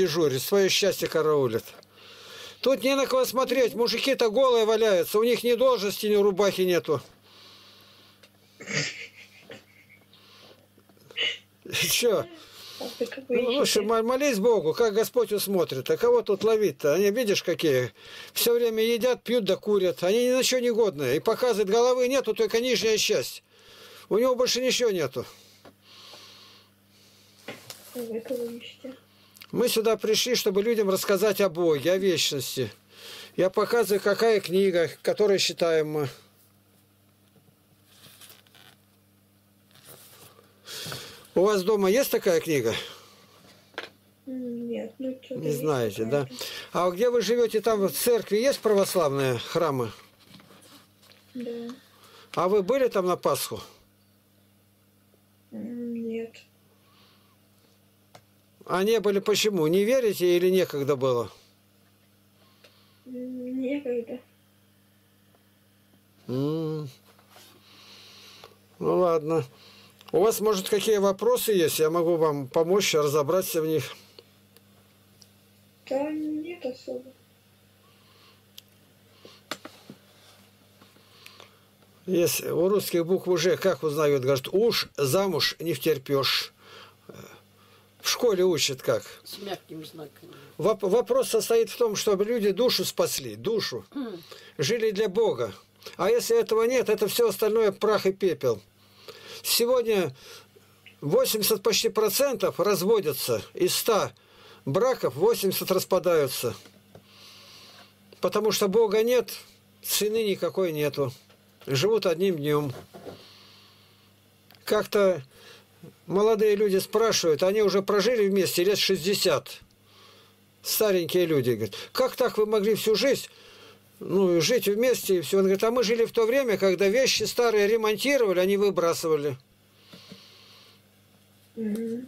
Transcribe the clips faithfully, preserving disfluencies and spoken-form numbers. Дежурит, свое счастье караулит. Тут не на кого смотреть, мужики-то голые валяются, у них ни должности, ни рубахи нету. Че? Ну, лучше молись Богу, как Господь усмотрит. А кого тут ловить-то? Они, видишь, какие? Все время едят, пьют да курят. Они ни на что не годные. И показывает, головы нету, только нижняя часть. У него больше ничего нету. Мы сюда пришли, чтобы людям рассказать о Боге, о вечности. Я показываю, какая книга, которую считаем мы. У вас дома есть такая книга? Нет, ну что. Не знаете, да? А где вы живете, там в церкви есть православные храмы? Да. А вы были там на Пасху? Нет. А не были почему? Не верите или некогда было? Некогда. М-м. Ну ладно. У вас, может, какие вопросы есть? Я могу вам помочь разобраться в них. Да нет особо. Есть, у русских букв уже как узнают? Говорят, уж замуж не втерпешь. В школе учат как? С мягким знаком. Воп вопрос состоит в том, чтобы люди душу спасли, душу. Mm. Жили для Бога. А если этого нет, это все остальное прах и пепел. Сегодня восемьдесят почти процентов разводятся. Из ста браков восемьдесят распадаются. Потому что Бога нет, цены никакой нету. Живут одним днем. Как-то молодые люди спрашивают, они уже прожили вместе лет шестьдесят. Старенькие люди говорят, как так вы могли всю жизнь... Ну, жить вместе и все. Он говорит, а мы жили в то время, когда вещи старые ремонтировали, они выбрасывали. Mm-hmm.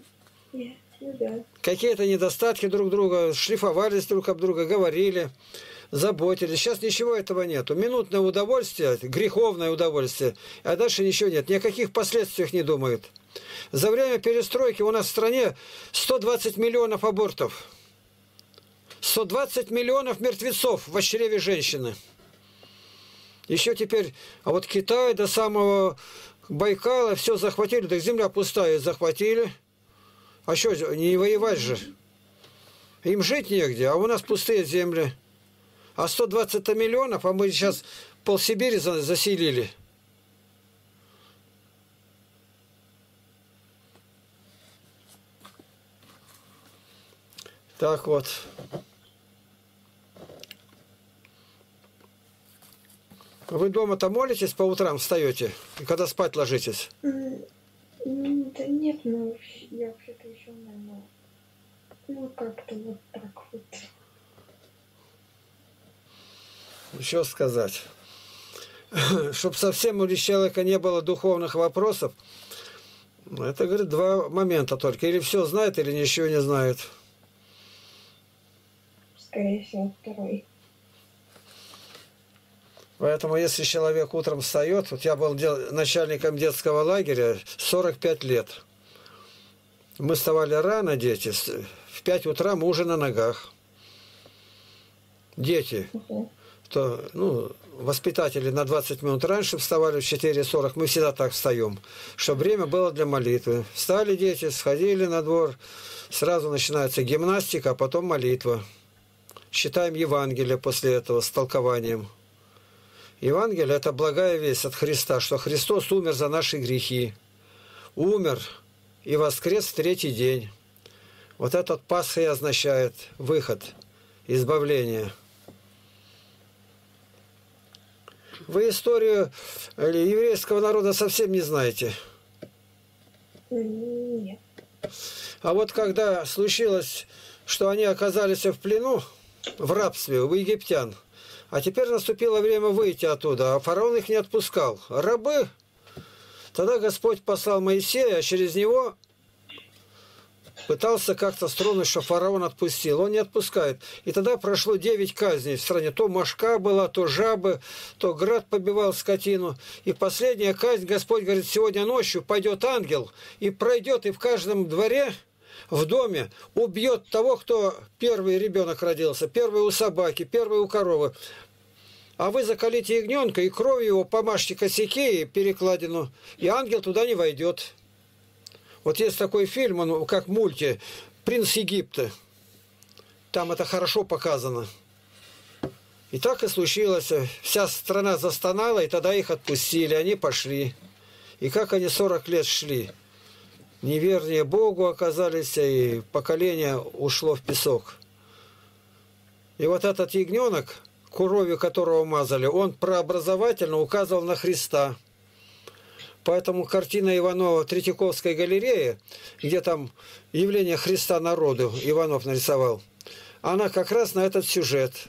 Yeah. Yeah. Какие-то недостатки друг друга, шлифовались друг об друга, говорили, заботились. Сейчас ничего этого нету. Минутное удовольствие, греховное удовольствие, а дальше ничего нет. Ни о каких последствиях не думают. За время перестройки у нас в стране сто двадцать миллионов абортов. сто двадцать миллионов мертвецов в чреве женщины. Еще теперь, а вот Китай до самого Байкала все захватили, так земля пустая, захватили. А что, не воевать же. Им жить негде, а у нас пустые земли. А сто двадцать миллионов, а мы сейчас полсибири заселили. Так вот. Вы дома-то молитесь по утрам, встаете, и когда спать ложитесь? Да нет, ну я вообще-то еще, наверное, ну как-то вот так вот. Еще сказать, чтобы совсем у человека не было духовных вопросов, это, говорит, два момента только. Или все знает, или ничего не знает. Скорее всего, второй. Поэтому, если человек утром встает, вот я был дел, начальником детского лагеря сорок пять лет. Мы вставали рано, дети, в пять утра мы уже на ногах. Дети, угу. То, ну, воспитатели на двадцать минут раньше вставали, в четыре сорок, мы всегда так встаем, чтобы время было для молитвы. Встали дети, сходили на двор, сразу начинается гимнастика, а потом молитва. Читаем Евангелие после этого с толкованием. Евангелие – это благая весть от Христа, что Христос умер за наши грехи. Умер и воскрес в третий день. Вот этот Пасха и означает выход, избавление. Вы историю еврейского народа совсем не знаете? Нет. А вот когда случилось, что они оказались в плену, в рабстве у египтян, а теперь наступило время выйти оттуда, а фараон их не отпускал. Рабы. Тогда Господь послал Моисея, а через него пытался как-то стронуть, что фараон отпустил. Он не отпускает. И тогда прошло девять казней в стране. То мошка была, то жабы, то град побивал скотину. И последняя казнь, Господь говорит, сегодня ночью пойдет ангел и пройдет, и в каждом дворе в доме убьет того, кто первый ребенок родился, первый у собаки, первый у коровы. А вы закалите ягненка и кровью его помажьте косяки и перекладину, и ангел туда не войдет. Вот есть такой фильм, он как мульти, «Принц Египта». Там это хорошо показано. И так и случилось. Вся страна застонала, и тогда их отпустили. Они пошли. И как они сорок лет шли. Невернее Богу оказались, и поколение ушло в песок. И вот этот ягненок, кровью которого мазали, он прообразовательно указывал на Христа. Поэтому картина Иванова Третьяковской галереи, где там явление Христа народу Иванов нарисовал, она как раз на этот сюжет.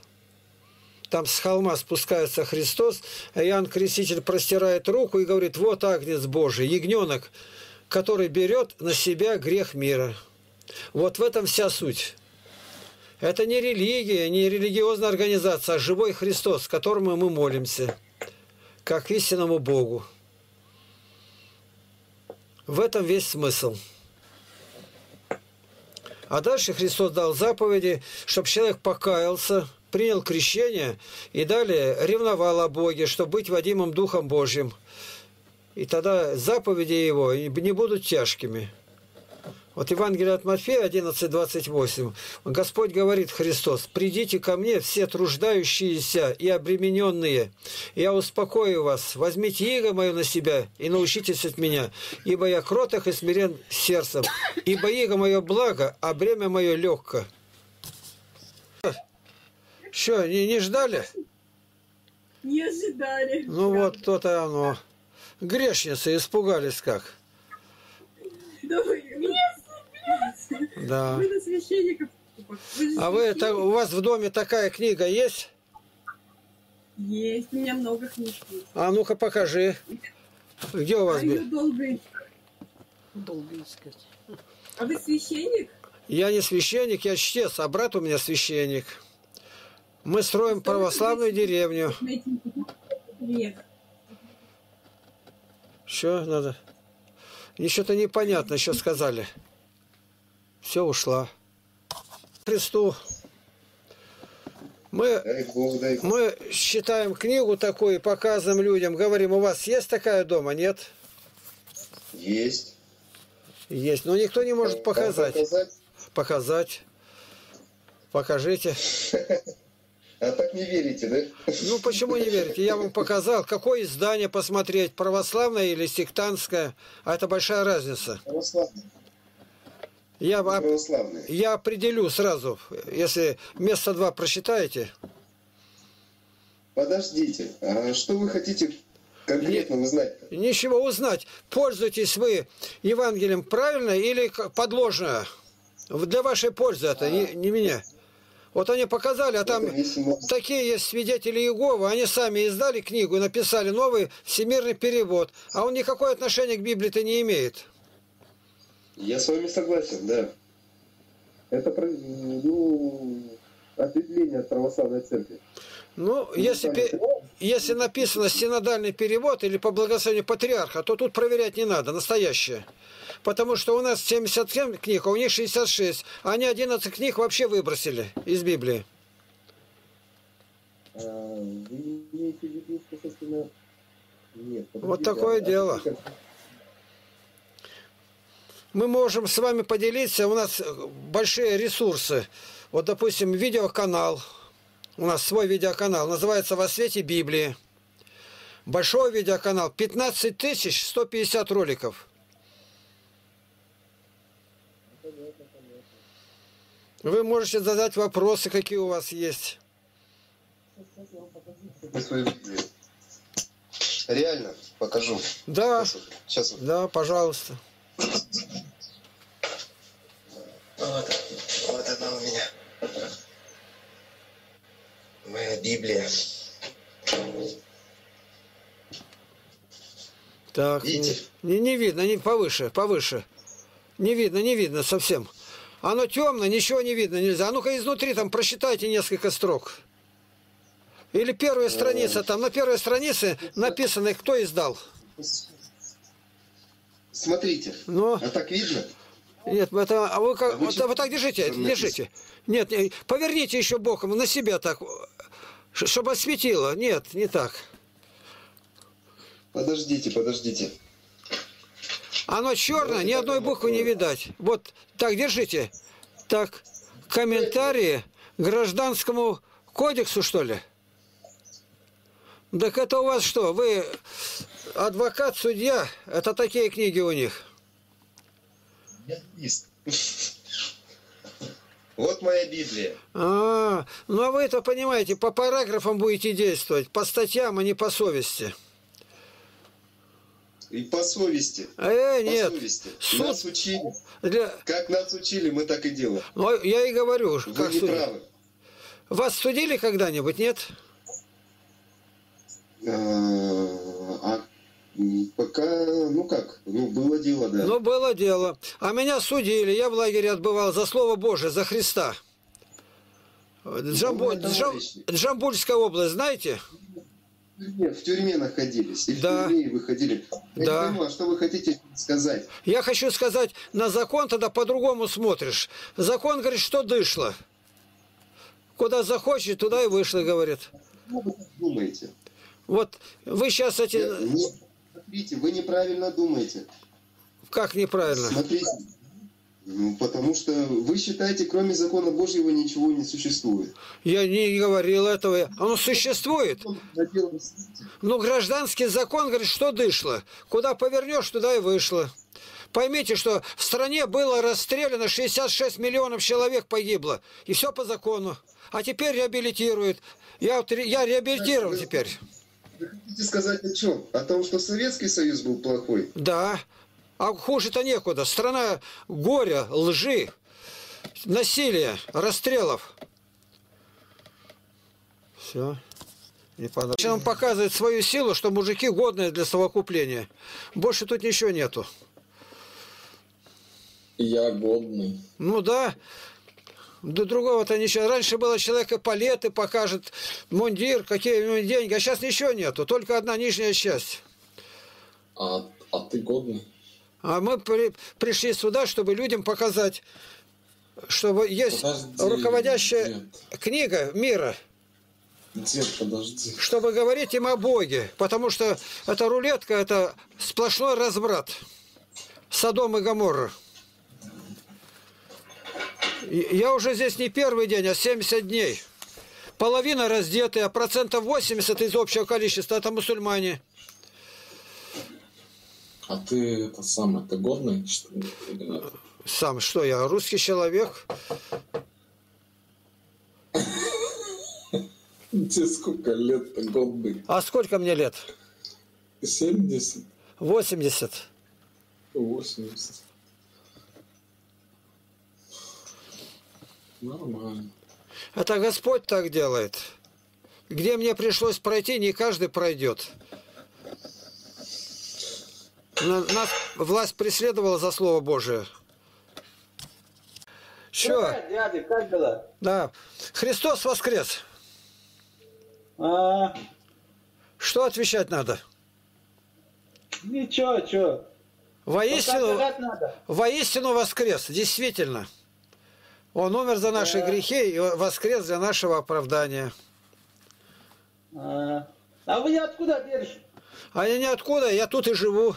Там с холма спускается Христос, а Иоанн Креститель простирает руку и говорит: вот Агнец Божий, ягненок, который берет на себя грех мира. Вот в этом вся суть. Это не религия, не религиозная организация, а живой Христос, которому мы молимся, как истинному Богу. В этом весь смысл. А дальше Христос дал заповеди, чтобы человек покаялся, принял крещение и далее ревновал о Боге, чтобы быть водимым Духом Божьим. И тогда заповеди его не будут тяжкими. Вот Евангелие от Матфея одиннадцать двадцать восемь. Господь говорит, Христос: «Придите ко мне, все труждающиеся и обремененные, я успокою вас, возьмите иго мое на себя и научитесь от меня, ибо я кроток и смирен сердцем, ибо иго мое благо, а бремя мое легко». Что, не, не ждали? Не ожидали. Ну вот, то-то оно. Грешницы испугались как. Да. Вы на священников. А вы, это, у вас в доме такая книга есть? Есть, у меня много книг. А ну-ка покажи. Где у вас? А ее долго искать. Долго искать. А вы священник? Я не священник, я чтец, а брат у меня священник. Мы строим православную деревню. Что надо? Мне что-то непонятно, что сказали. Все, ушла. Христу. Мы, дай Бог, дай Бог. Мы считаем книгу такую, показываем людям, говорим, у вас есть такая дома, нет? Есть. Есть, но никто не может показать. Показать. Показать. Покажите. А так не верите, да? Ну, почему не верите? Я вам показал, какое издание посмотреть, православное или сектантское. А это большая разница. Православное. Я, православное. Я определю сразу, если место два прочитаете. Подождите, а что вы хотите конкретно не, узнать? Ничего узнать. Пользуетесь вы Евангелием правильно или подложно? Для вашей пользы это, а -а. не, не меня. Вот они показали, а там такие есть свидетели Иеговы, они сами издали книгу и написали новый всемирный перевод. А он никакое отношение к Библии-то не имеет. Я с вами согласен, да. Это, ну, ответвление от православной церкви. Ну, если, если написано «Синодальный перевод» или «По благословению Патриарха», то тут проверять не надо, настоящее. Потому что у нас семьдесят семь книг, а у них шестьдесят шесть. Они одиннадцать книг вообще выбросили из Библии. Вот такое дело. Мы можем с вами поделиться, у нас большие ресурсы. Вот, допустим, видеоканал. У нас свой видеоканал, называется «Во свете Библии». Большой видеоканал, пятнадцать тысяч сто пятьдесят роликов. Вы можете задать вопросы, какие у вас есть. Реально покажу. Да, сейчас. Да, пожалуйста. Вот, вот она у меня. Моя Библия. Так, видите? Не, не видно, не, повыше, повыше. Не видно, не видно совсем. Оно темно, ничего не видно, нельзя. А ну-ка изнутри там прочитайте несколько строк. Или первая страница, там на первой странице написано, кто издал. Смотрите, но... а так видно? Нет, это, а вы, как, а вы, вот, вы так держите, держите. Нет, поверните еще боком, на себя так, чтобы осветило. Нет, не так. Подождите, подождите. Оно черное, ни одной буквы не видать. Вот так держите. Так, комментарии к гражданскому кодексу, что ли? Так это у вас что? Вы адвокат, судья? Это такие книги у них? Нет, нет. Вот моя Библия. А, ну а вы это понимаете, по параграфам будете действовать, по статьям, а не по совести. И по совести. Э, по нет. совести. Суд... Нас учили. Для... Как нас учили, мы так и делаем. Ну, я и говорю. Вы как не судили. Правы. Вас судили когда-нибудь, нет? А пока, ну как, ну было дело, да. Ну было дело. А меня судили, я в лагере отбывал за Слово Божие, за Христа. Джамбу... Джам... Джамбульская область, знаете? Нет, в тюрьме находились, и да. в тюрьме выходили. Я да. не понимаю, что вы хотите сказать? Я хочу сказать, на закон тогда по-другому смотришь. Закон говорит, что дышло. Куда захочет, туда и вышло, говорит. Ну, вы думаете. Вот вы сейчас эти... Нет, нет. Смотрите, вы неправильно думаете. Как неправильно? Смотрите. Ну, потому что вы считаете, кроме закона Божьего ничего не существует. Я не говорил этого. Оно существует. Ну, гражданский закон говорит, что дышло. Куда повернешь, туда и вышло. Поймите, что в стране было расстреляно шестьдесят шесть миллионов человек погибло. И все по закону. А теперь реабилитируют. Я, я реабилитировал теперь. Вы хотите сказать о чем? О том, что Советский Союз был плохой? Да. А хуже-то некуда. Страна горя, лжи, насилия, расстрелов. Все. Сейчас он показывает свою силу, что мужики годные для совокупления. Больше тут ничего нету. Я годный. Ну да. До другого-то ничего. Раньше было человека палеты, покажет мундир, какие у него деньги. А сейчас ничего нету. Только одна нижняя часть. А, а ты годный? А мы при, пришли сюда, чтобы людям показать, что есть подожди, руководящая дед. книга мира. Дед, подожди. Чтобы говорить им о Боге. Потому что эта рулетка, это сплошной разврат. Содом и Гоморра. Я уже здесь не первый день, а семьдесят дней. Половина раздетая, процентов восемьдесят из общего количества. Это мусульмане. А ты это сам, это годный? Сам что я? Русский человек? Тебе сколько лет-то годный? А сколько мне лет? семьдесят. восемьдесят. восемьдесят. Нормально. Это Господь так делает. Где мне пришлось пройти, не каждый пройдет. Нас власть преследовала за Слово Божие. Чё? Дядя, как было? Да. Христос воскрес. А... Что отвечать надо? Ничего, чё. Воистину, надо. Воистину воскрес, действительно. Он умер за наши а... грехи и воскрес для нашего оправдания. А, а вы откуда держите? А я ниоткуда, я тут и живу.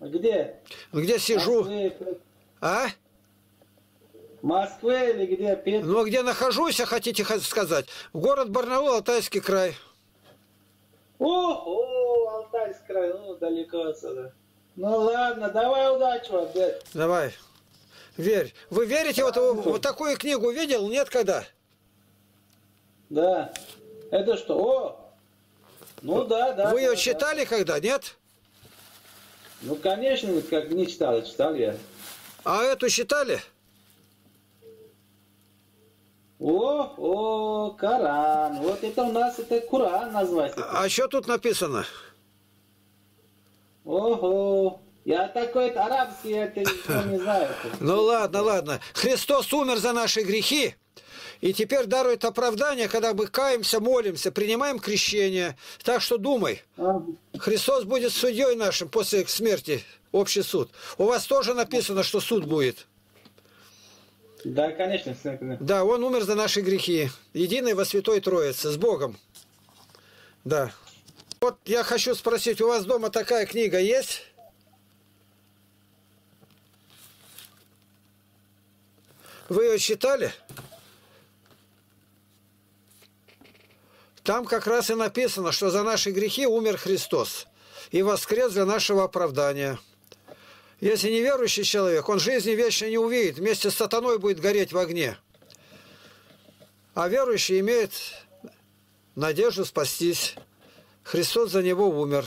Где? Где сижу? Москвы. А? В Москве или где? Петр? Ну, где нахожусь, а хотите сказать? Город Барнаул, Алтайский край. О, Алтайский край, ну, далеко отсюда. Ну, ладно, давай удачи вам, дед. Давай. Верь. Вы верите? Да. Вот, вот такую книгу видел? Нет, когда? Да. Это что? О! Ну, да, да. Вы да, ее да, читали да. когда? Нет? Ну, конечно, как не читал, читал я. А эту читали? О, о, Коран. Вот это у нас, это Коран называется. А, а что тут написано? Ого. Я такой арабский, я не знаю. Ну, ладно, ладно. Христос умер за наши грехи. И теперь дарует оправдание, когда мы каемся, молимся, принимаем крещение. Так что думай. Христос будет судьей нашим после смерти Общий суд. У вас тоже написано, что суд будет? Да, конечно. Да, он умер за наши грехи. Единый во Святой Троице. С Богом. Да. Вот я хочу спросить, у вас дома такая книга есть? Вы ее читали? Там как раз и написано, что за наши грехи умер Христос и воскрес для нашего оправдания. Если неверующий человек, он жизни вечной не увидит, вместе с сатаной будет гореть в огне. А верующий имеет надежду спастись. Христос за него умер.